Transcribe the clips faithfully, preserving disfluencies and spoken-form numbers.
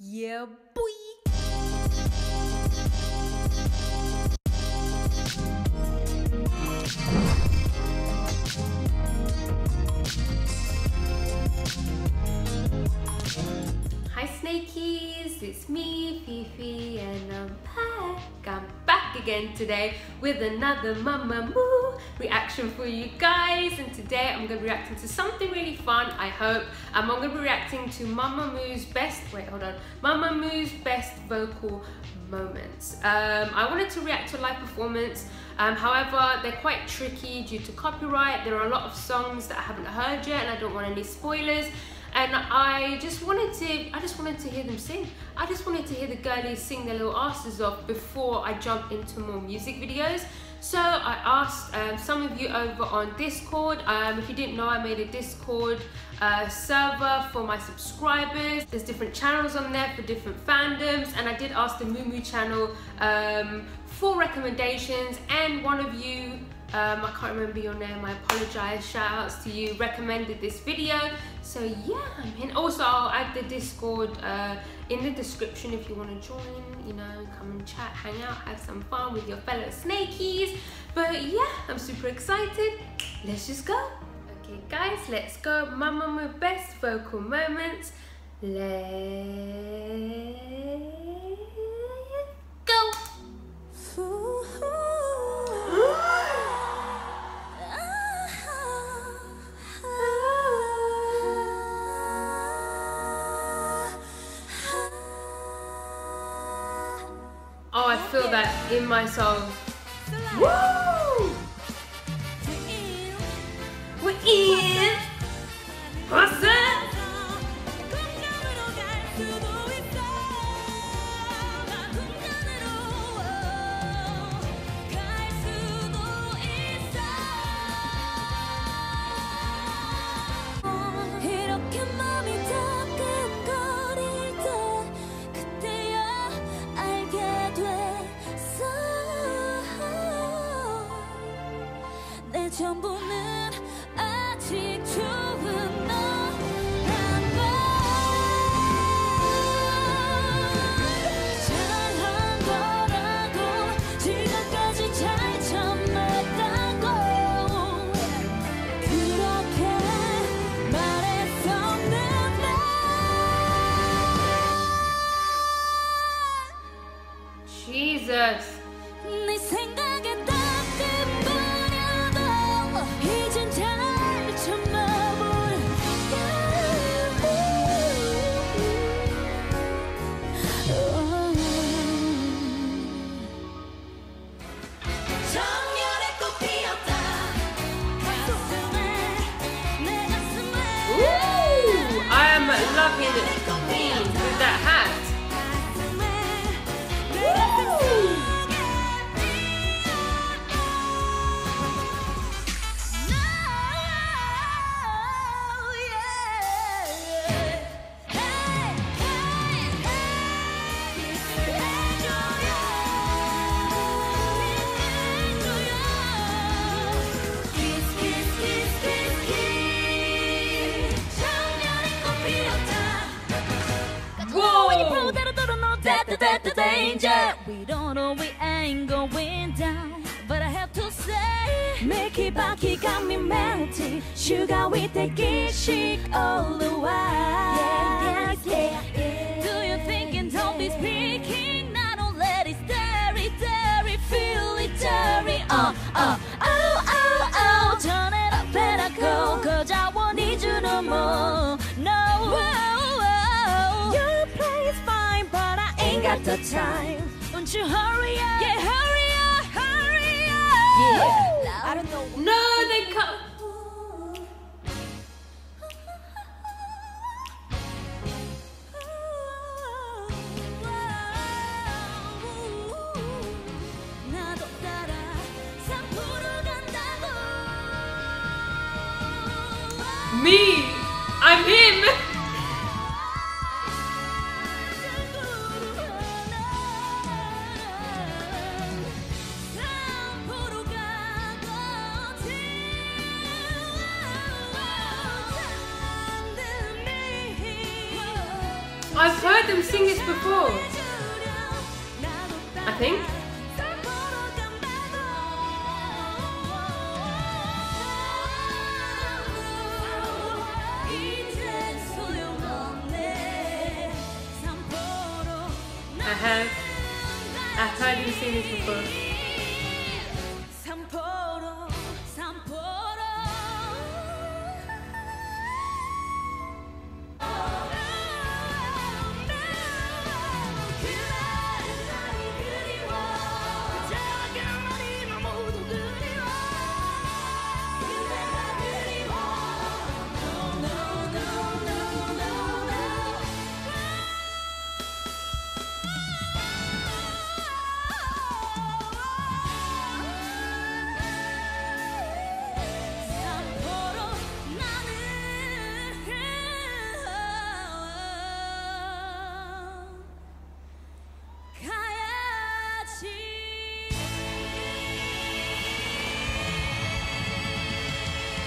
Yeah, boy! Hi Snakies, it's me Fifi and I'm back. I'm back again today with another Mamamoo reaction for you guys, and today I'm going to be reacting to something really fun, I hope. Um, I'm going to be reacting to Mamamoo's best, wait hold on, Mamamoo's best vocal moments. Um, I wanted to react to a live performance, um, however they're quite tricky due to copyright. There are a lot of songs that I haven't heard yet and I don't want any spoilers. And I just wanted to, I just wanted to hear them sing. I just wanted to hear the girlies sing their little asses off before I jump into more music videos. So I asked um, some of you over on Discord. Um, if you didn't know, I made a Discord uh, server for my subscribers. There's different channels on there for different fandoms, and I did ask the Moomoo channel um, for recommendations, and one of you, Um, I can't remember your name, I apologise, shout outs to you, recommended this video. So yeah, I mean, also I'll add the Discord uh, in the description if you want to join, you know, come and chat, hang out, have some fun with your fellow Snakies. But yeah, I'm super excited, let's just go. Okay guys, let's go, Mamamoo best vocal moments, let's go. Oh, I feel that in my soul. Woo! We're in. What's up? Jesus. The danger, we don't know, we ain't going down, but I have to say, Mickey Baki got me melting, sugar with the gishik all the while. Yeah, yeah, yeah. Do you think and don't be speaking? I don't let it dirty, dirty, feel it dirty. Oh, oh, oh, oh, oh, turn it up and I go, cause I won't need you no more. No, oh, oh. Your play is fine, but I got the time. Don't you hurry up? Yeah, hurry up, hurry up. Yeah. I don't know. No, they come. Me, I'm him. I've heard them sing this before. I think. I have. I've heard them sing this before.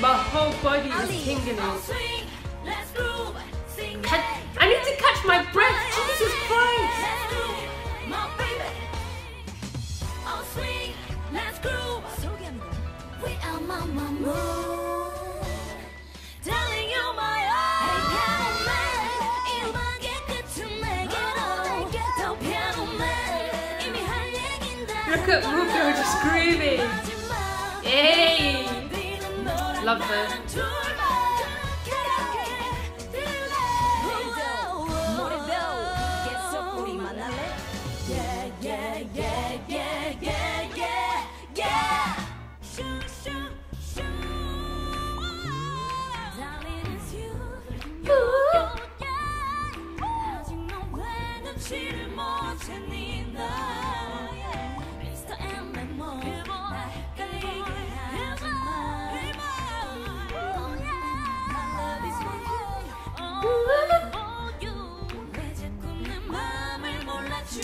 My whole body is tingling. I, I need to catch my breath. Jesus Christ! Look at Moonbyul just grooving. Yay! Love this.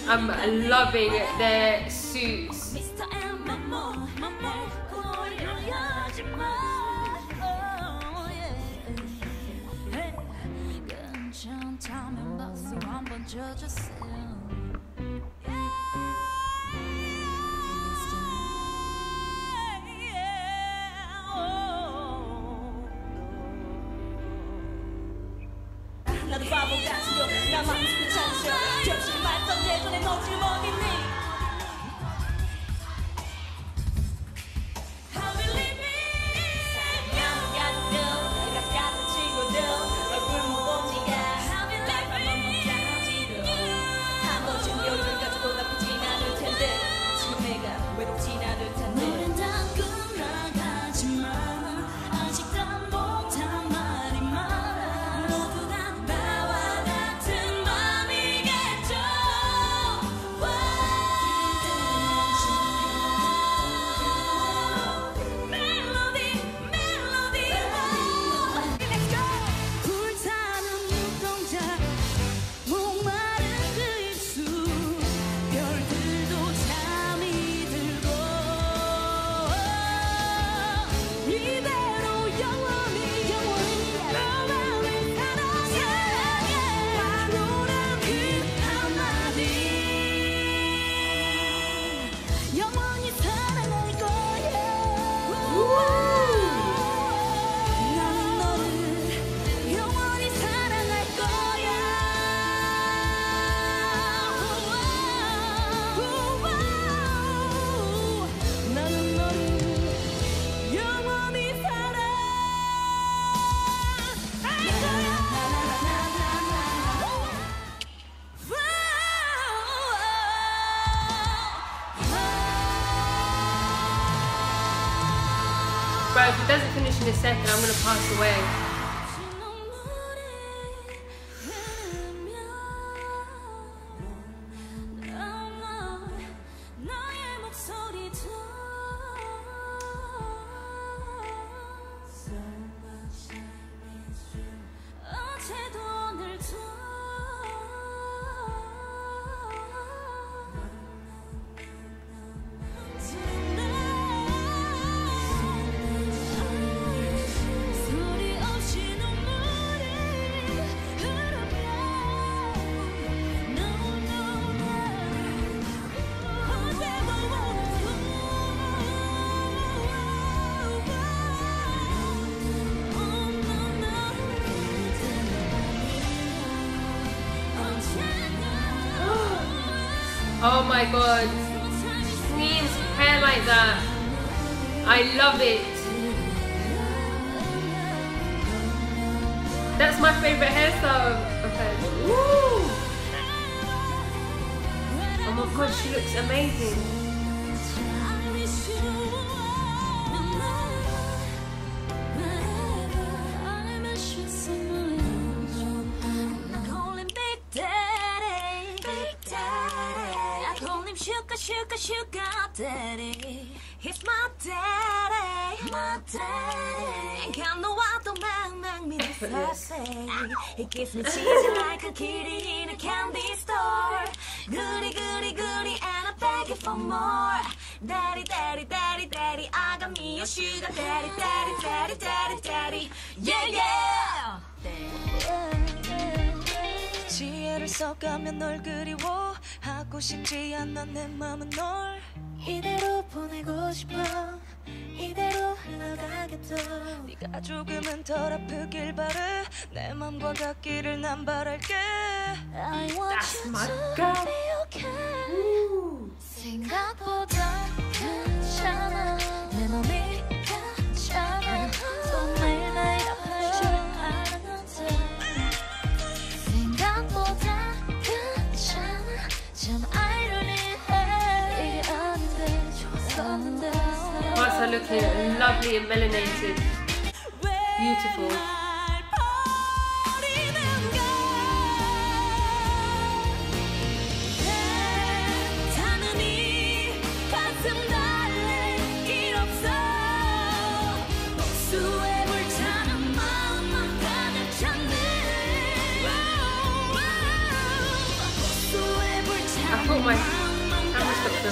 I'm loving their suits. Bro, if it doesn't finish in a second, I'm gonna pass away. Ooh. Oh my god. Sneeze hair like that. I love it. That's my favorite hairstyle. Okay. Woo! Oh my god, she looks amazing. Sugar, sugar daddy, he's my daddy, my daddy. Got no other man than me to say. He gives me cheesy like a kitty in a candy store. Goody, goody, goody, and I beg you for more. Daddy, daddy, daddy, daddy, I got me a sugar daddy, daddy, daddy, daddy, daddy. Yeah, yeah. 지혜를 써가며 널 그리워. 하고 싶지 않아 내 맘은 널 이대로 보내고 싶어 이대로 흘러가겠어 네가 조금은 덜 아프길 바래 내 맘과 같기를 난 바랄게 I want you to be okay 생각보다 괜찮아 내 맘이 괜찮아 정말 날 아플 줄 알았는데 생각보다 괜찮아 also looking lovely and melanated, beautiful. I put my camera stuck on.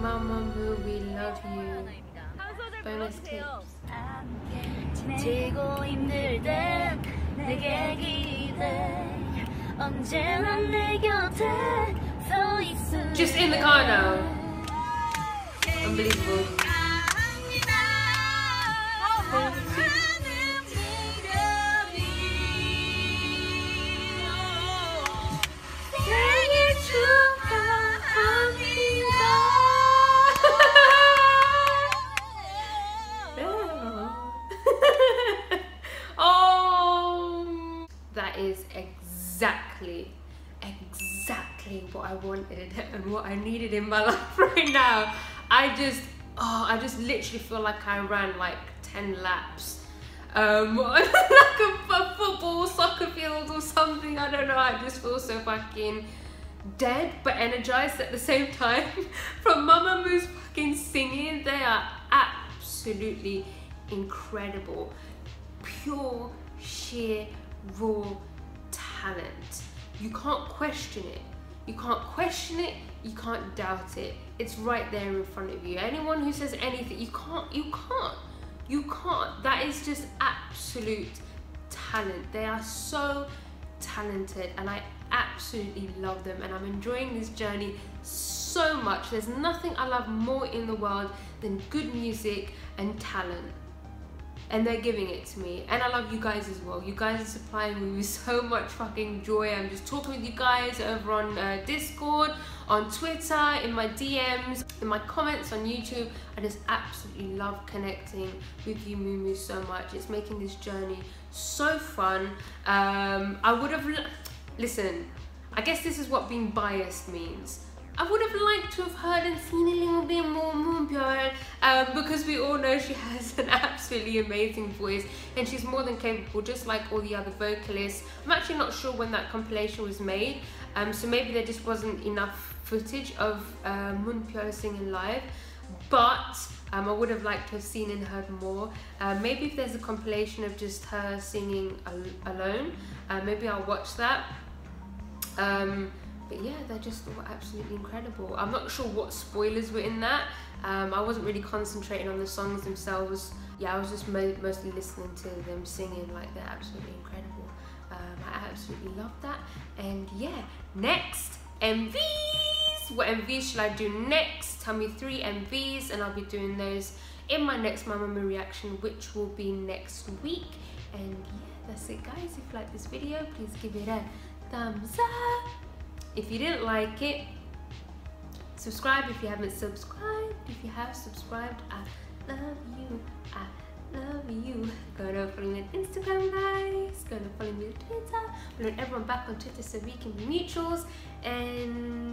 Mamamoo, we love you. Bonus clips. Just in the car now. Unbelievable. And what I needed in my life right now. I just, oh, I just literally feel like I ran like ten laps. Um, like a, a football, soccer field or something, I don't know. I just feel so fucking dead, but energized at the same time. From Mamamoo's fucking singing, they are absolutely incredible. Pure, sheer, raw talent. You can't question it. You can't question it, you can't doubt it. It's right there in front of you. Anyone who says anything, you can't, you can't, you can't. That is just absolute talent. They are so talented and I absolutely love them and I'm enjoying this journey so much. There's nothing I love more in the world than good music and talent. and they're giving it to me. And I love you guys as well. You guys are supplying me with so much fucking joy. I'm just talking with you guys over on uh, Discord, on Twitter, in my D Ms, in my comments on YouTube. I just absolutely love connecting with you Moomoo so much. It's making this journey so fun. Um, I would have, listen, I guess this is what being biased means. I would have liked to have heard and seen a little bit more Moonbyul, um, because we all know she has an absolutely amazing voice and she's more than capable, just like all the other vocalists. I'm actually not sure when that compilation was made, um, so maybe there just wasn't enough footage of uh, Moonbyul singing live, but um, I would have liked to have seen and heard more. Uh, maybe if there's a compilation of just her singing al alone, uh, maybe I'll watch that. Um, But yeah, they're just all absolutely incredible. I'm not sure what spoilers were in that. Um, I wasn't really concentrating on the songs themselves. Yeah, I was just mo mostly listening to them singing, like they're absolutely incredible. Um, I absolutely love that. And yeah, next, M Vs! What M Vs should I do next? Tell me three M Vs and I'll be doing those in my next Mamamoo reaction, which will be next week. And yeah, that's it guys. If you like this video, please give it a thumbs up. If you didn't like it, subscribe if you haven't subscribed. If you have subscribed, I love you. I love you. Go and follow me on Instagram, guys. Go and follow me on Twitter. Follow everyone back on Twitter so we can be mutuals. And